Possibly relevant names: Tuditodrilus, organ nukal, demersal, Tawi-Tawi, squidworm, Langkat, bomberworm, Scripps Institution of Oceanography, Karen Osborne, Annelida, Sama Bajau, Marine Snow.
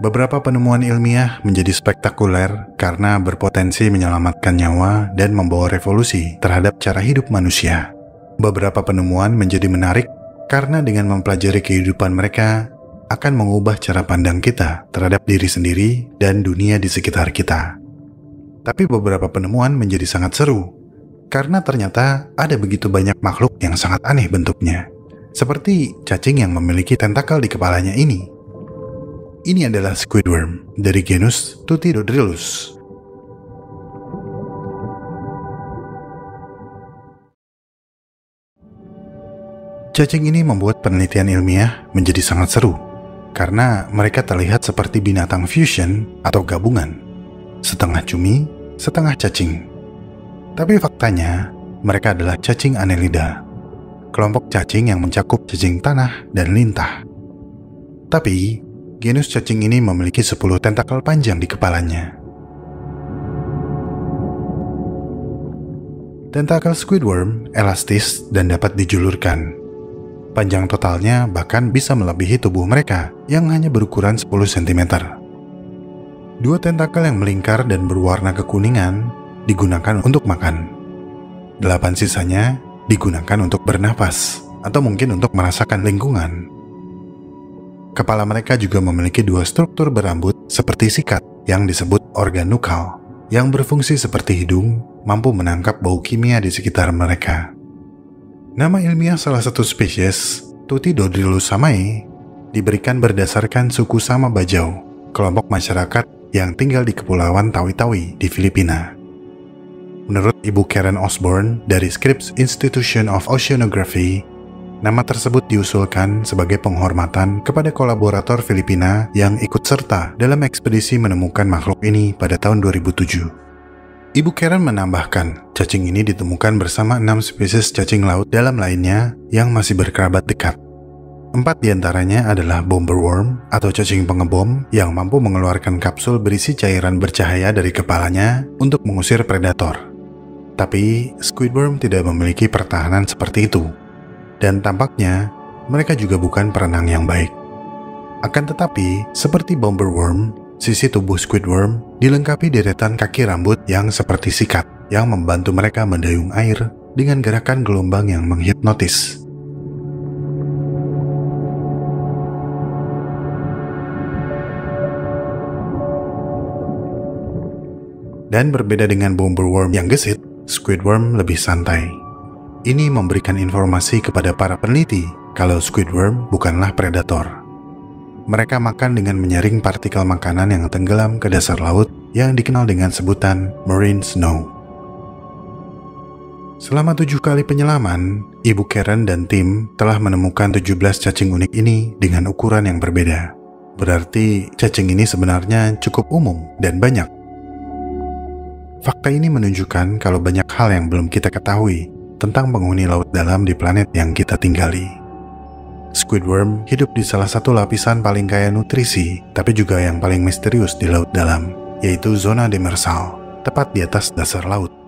Beberapa penemuan ilmiah menjadi spektakuler karena berpotensi menyelamatkan nyawa dan membawa revolusi terhadap cara hidup manusia. Beberapa penemuan menjadi menarik karena dengan mempelajari kehidupan mereka akan mengubah cara pandang kita terhadap diri sendiri dan dunia di sekitar kita. Tapi beberapa penemuan menjadi sangat seru karena ternyata ada begitu banyak makhluk yang sangat aneh bentuknya. Seperti cacing yang memiliki tentakel di kepalanya ini. Ini adalah squidworm dari genus Tuditodrilus. Cacing ini membuat penelitian ilmiah menjadi sangat seru karena mereka terlihat seperti binatang fusion atau gabungan, setengah cumi, setengah cacing. Tapi faktanya, mereka adalah cacing annelida, kelompok cacing yang mencakup cacing tanah dan lintah. Tapi genus cacing ini memiliki 10 tentakel panjang di kepalanya. Tentakel squidworm elastis dan dapat dijulurkan. Panjang totalnya bahkan bisa melebihi tubuh mereka yang hanya berukuran 10 cm. 2 tentakel yang melingkar dan berwarna kekuningan digunakan untuk makan. 8 sisanya digunakan untuk bernapas atau mungkin untuk merasakan lingkungan. Kepala mereka juga memiliki 2 struktur berambut seperti sikat yang disebut organ nukal yang berfungsi seperti hidung, mampu menangkap bau kimia di sekitar mereka. Nama ilmiah salah satu spesies, Tuditodrilus samae, diberikan berdasarkan suku Sama Bajau, kelompok masyarakat yang tinggal di Kepulauan Tawi-Tawi di Filipina. Menurut Ibu Karen Osborne dari Scripps Institution of Oceanography, nama tersebut diusulkan sebagai penghormatan kepada kolaborator Filipina yang ikut serta dalam ekspedisi menemukan makhluk ini pada tahun 2007. Ibu Karen menambahkan, cacing ini ditemukan bersama 6 spesies cacing laut dalam lainnya yang masih berkerabat dekat. 4 diantaranya adalah bomberworm atau cacing pengebom yang mampu mengeluarkan kapsul berisi cairan bercahaya dari kepalanya untuk mengusir predator. Tapi, squidworm tidak memiliki pertahanan seperti itu. Dan tampaknya, mereka juga bukan perenang yang baik. Akan tetapi, seperti bomberworm, sisi tubuh squidworm dilengkapi deretan kaki rambut yang seperti sikat, yang membantu mereka mendayung air dengan gerakan gelombang yang menghipnotis. Dan berbeda dengan bomberworm yang gesit, squidworm lebih santai. Ini memberikan informasi kepada para peneliti kalau squidworm bukanlah predator. Mereka makan dengan menyaring partikel makanan yang tenggelam ke dasar laut yang dikenal dengan sebutan Marine Snow. Selama 7 kali penyelaman, Ibu Karen dan tim telah menemukan 17 cacing unik ini dengan ukuran yang berbeda. Berarti cacing ini sebenarnya cukup umum dan banyak. Fakta ini menunjukkan kalau banyak hal yang belum kita ketahui tentang penghuni laut dalam di planet yang kita tinggali. Squidworm hidup di salah satu lapisan paling kaya nutrisi, tapi juga yang paling misterius di laut dalam, yaitu zona demersal, tepat di atas dasar laut.